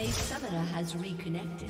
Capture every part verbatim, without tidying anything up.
A summoner has reconnected.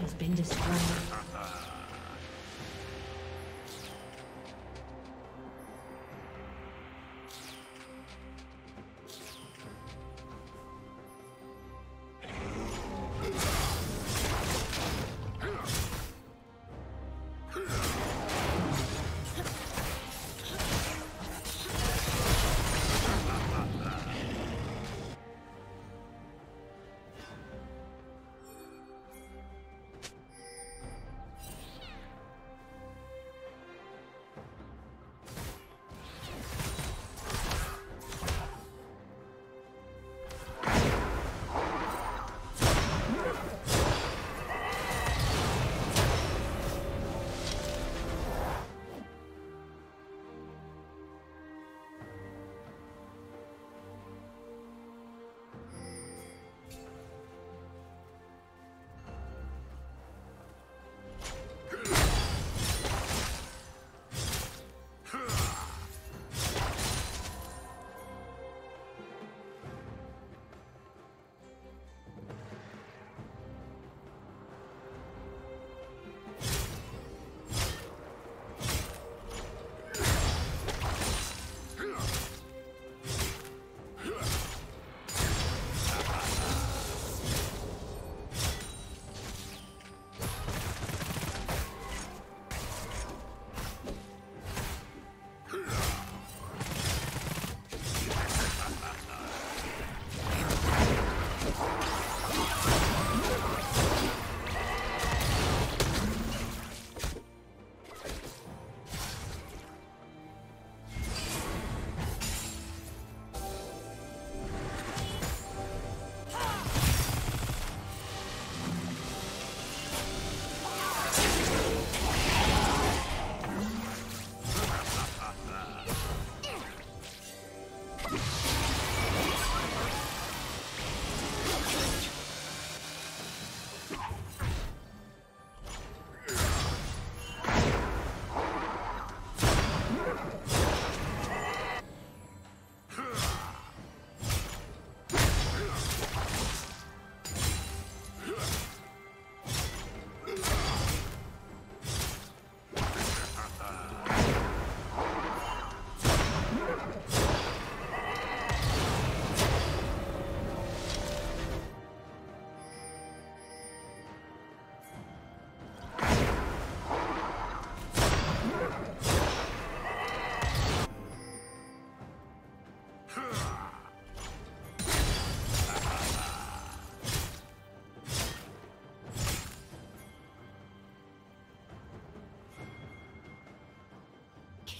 Has been destroyed.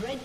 Red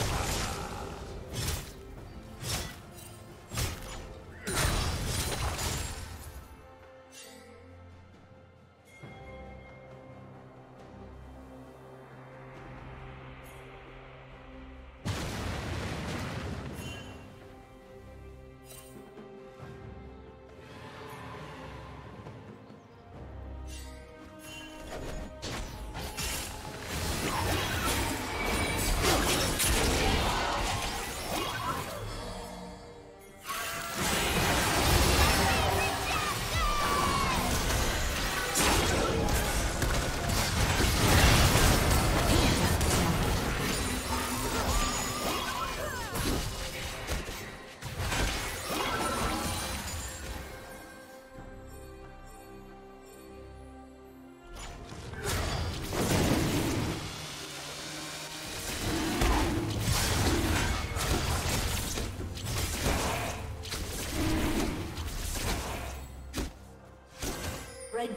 Red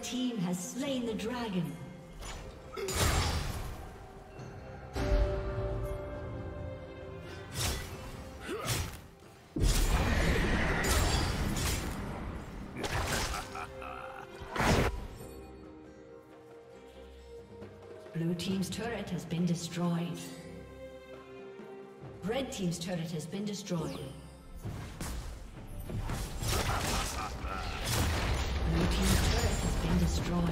team has slain the dragon. Blue team's turret has been destroyed. Red team's turret has been destroyed. Destroyed.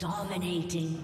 Dominating.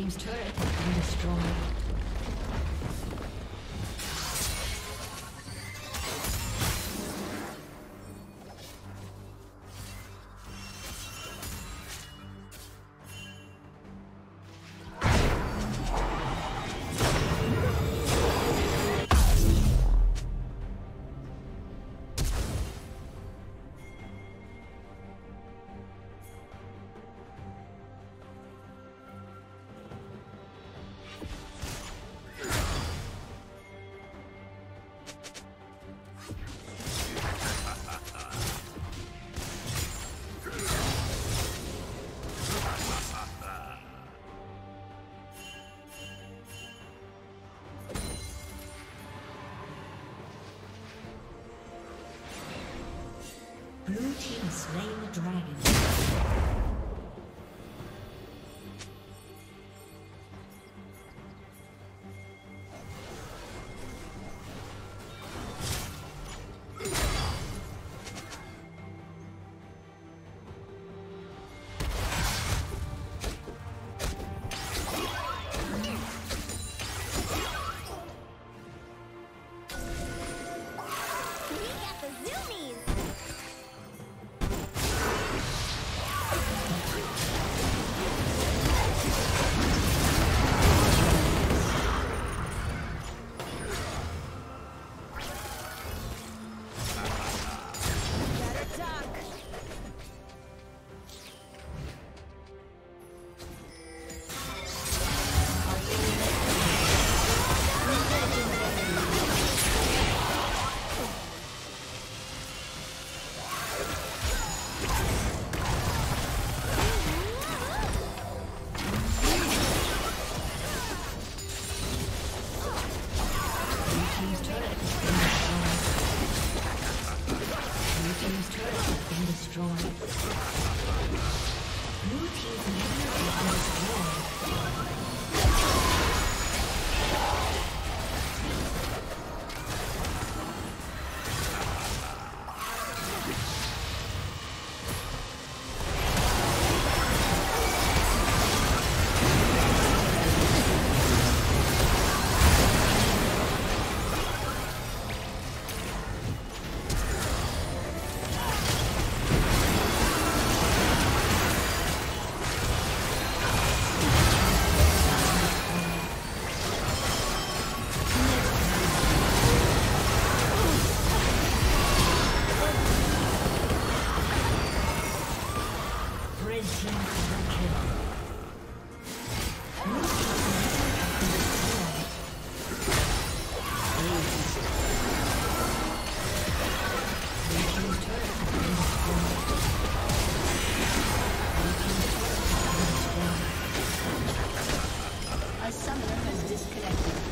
team's turret has been destroyed. Blue team has slain the dragon. A summoner has disconnected.